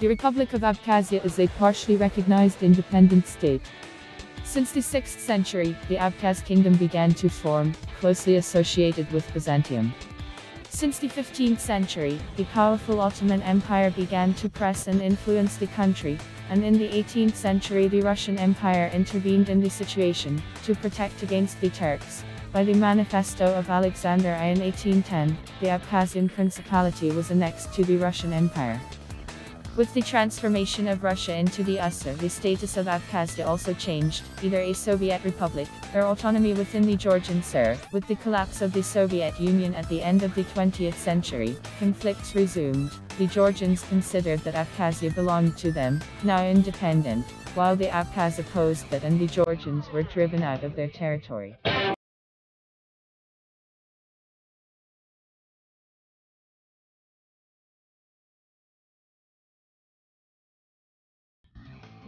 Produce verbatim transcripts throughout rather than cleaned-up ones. The Republic of Abkhazia is a partially recognized independent state. Since the sixth century, the Abkhaz kingdom began to form, closely associated with Byzantium. Since the fifteenth century, the powerful Ottoman Empire began to press and influence the country, and in the eighteenth century the Russian Empire intervened in the situation, to protect against the Turks. By the manifesto of Alexander I in eighteen ten, the Abkhazian Principality was annexed to the Russian Empire. With the transformation of Russia into the U S S R, the status of Abkhazia also changed, either a Soviet republic, or autonomy within the Georgian S S R. With the collapse of the Soviet Union at the end of the twentieth century, conflicts resumed. The Georgians considered that Abkhazia belonged to them, now independent, while the Abkhaz opposed that and the Georgians were driven out of their territory.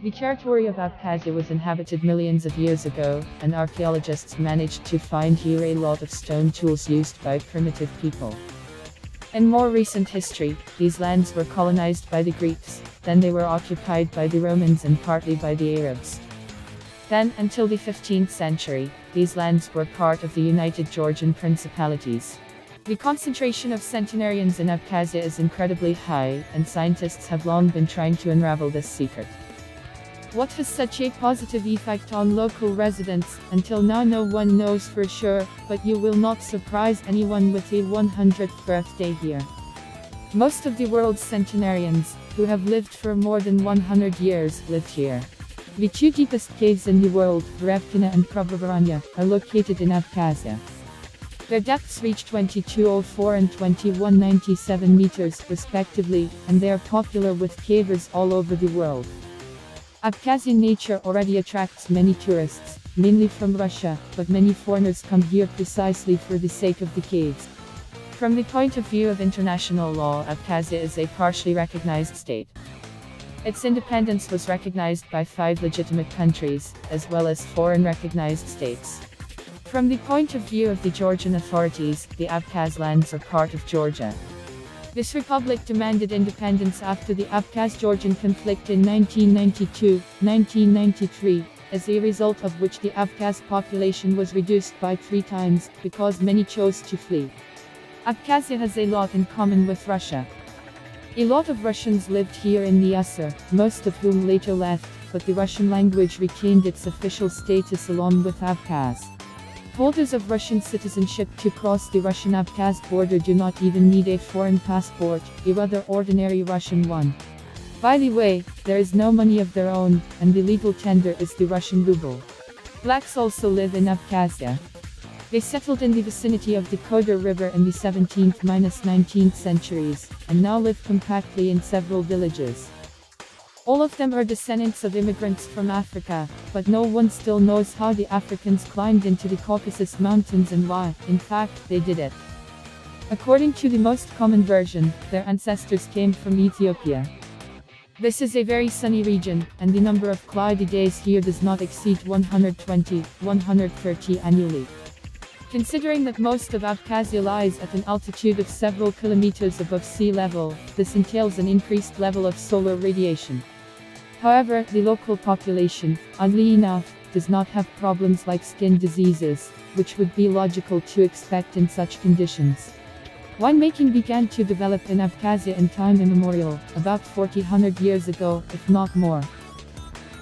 The territory of Abkhazia was inhabited millions of years ago, and archaeologists managed to find here a lot of stone tools used by primitive people. In more recent history, these lands were colonized by the Greeks, then they were occupied by the Romans and partly by the Arabs. Then, until the fifteenth century, these lands were part of the United Georgian Principalities. The concentration of centenarians in Abkhazia is incredibly high, and scientists have long been trying to unravel this secret. What has such a positive effect on local residents? Until now no one knows for sure, but you will not surprise anyone with a one hundredth birthday here. Most of the world's centenarians, who have lived for more than one hundred years, live here. The two deepest caves in the world, Varevkina and Pravavaranya, are located in Abkhazia. Their depths reach twenty-two oh four and twenty-one ninety-seven meters respectively, and they are popular with cavers all over the world. Abkhazian nature already attracts many tourists, mainly from Russia, but many foreigners come here precisely for the sake of the caves. From the point of view of international law, Abkhazia is a partially recognized state. Its independence was recognized by five legitimate countries, as well as foreign recognized states. From the point of view of the Georgian authorities, the Abkhaz lands are part of Georgia. This republic demanded independence after the Abkhaz-Georgian conflict in nineteen ninety-two nineteen ninety-three, as a result of which the Abkhaz population was reduced by three times, because many chose to flee. Abkhazia has a lot in common with Russia. A lot of Russians lived here in the U S S R, most of whom later left, but the Russian language retained its official status along with Abkhaz. Holders of Russian citizenship to cross the Russian-Abkhaz border do not even need a foreign passport, a rather ordinary Russian one. By the way, there is no money of their own, and the legal tender is the Russian ruble. Blacks also live in Abkhazia. They settled in the vicinity of the Kodor River in the seventeenth and nineteenth centuries, and now live compactly in several villages. All of them are descendants of immigrants from Africa, but no one still knows how the Africans climbed into the Caucasus mountains and why, in fact, they did it. According to the most common version, their ancestors came from Ethiopia. This is a very sunny region, and the number of cloudy days here does not exceed one hundred twenty to one hundred thirty annually. Considering that most of Abkhazia lies at an altitude of several kilometers above sea level, this entails an increased level of solar radiation. However, the local population, oddly enough, does not have problems like skin diseases, which would be logical to expect in such conditions. Winemaking began to develop in Abkhazia in time immemorial, about fourteen hundred years ago, if not more.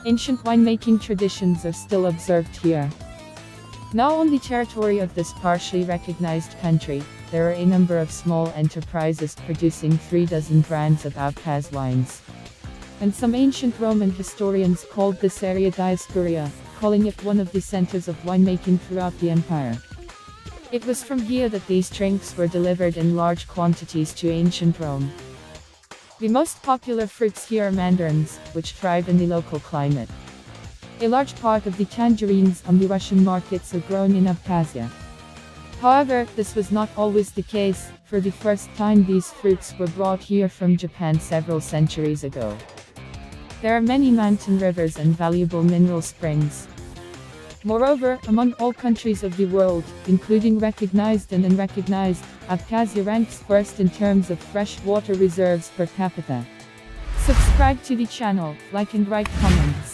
Ancient winemaking traditions are still observed here. Now on the territory of this partially recognized country, there are a number of small enterprises producing three dozen brands of Abkhaz wines. And some ancient Roman historians called this area Dioscuria, calling it one of the centers of winemaking throughout the empire. It was from here that these drinks were delivered in large quantities to ancient Rome. The most popular fruits here are mandarins, which thrive in the local climate. A large part of the tangerines on the Russian markets are grown in Abkhazia. However, this was not always the case. For the first time these fruits were brought here from Japan several centuries ago. There are many mountain rivers and valuable mineral springs. Moreover, among all countries of the world, including recognized and unrecognized, Abkhazia ranks first in terms of fresh water reserves per capita. Subscribe to the channel, like and write comments.